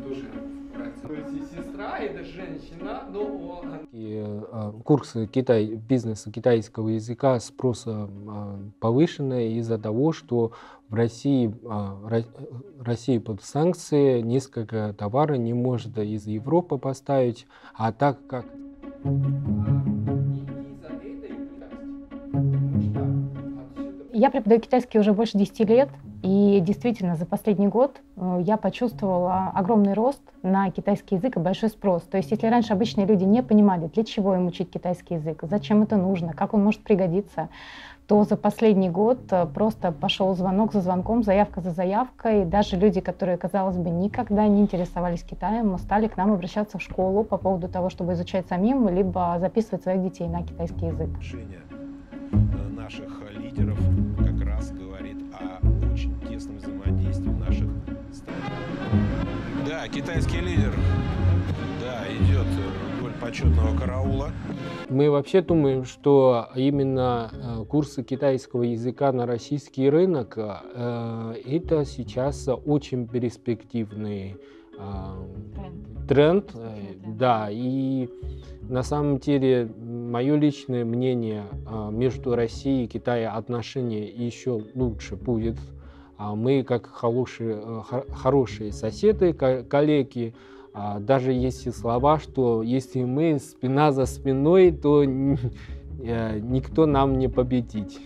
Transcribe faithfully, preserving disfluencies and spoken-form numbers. тоже в. То есть и сестра, и это женщина, но... И, курсы Китай, бизнеса китайского языка спроса повышенный из-за того, что в России, Россия под санкции, несколько товаров не может из Европы поставить, а так как... Я преподаю китайский уже больше десяти лет, и действительно за последний год я почувствовала огромный рост на китайский язык и большой спрос. То есть если раньше обычные люди не понимали, для чего им учить китайский язык, зачем это нужно, как он может пригодиться, то за последний год просто пошел звонок за звонком, заявка за заявкой. И даже люди, которые, казалось бы, никогда не интересовались Китаем, стали к нам обращаться в школу по поводу того, чтобы изучать самим, либо записывать своих детей на китайский язык. Женя наших лидеров как раз говорит о очень тесном взаимодействии наших стран. Да, китайский лидер, да, идет вдоль почетного караула. Мы вообще думаем, что именно курсы китайского языка на российский рынок это сейчас очень перспективный тренд, да, и на самом деле мое личное мнение, между Россией и Китаем отношения еще лучше будет. Мы как хорошие, хорошие соседы, коллеги, даже есть слова, что если мы спина за спиной, то никто нам не победить.